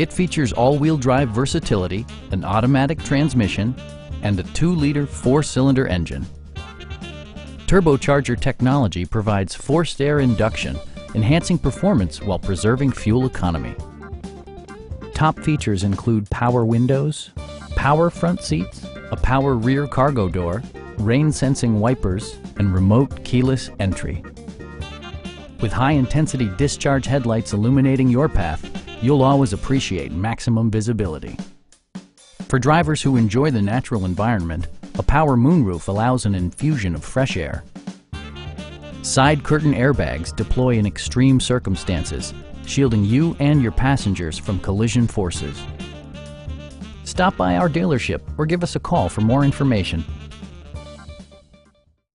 It features all-wheel drive versatility, an automatic transmission, and a 2-liter 4-cylinder engine. Turbocharger technology provides forced air induction, enhancing performance while preserving fuel economy. Top features include power windows, power front seats, a power rear cargo door, rain-sensing wipers, and remote keyless entry. With high-intensity discharge headlights illuminating your path, you'll always appreciate maximum visibility. For drivers who enjoy the natural environment, a power moonroof allows an infusion of fresh air. Side curtain airbags deploy in extreme circumstances, shielding you and your passengers from collision forces. Stop by our dealership or give us a call for more information.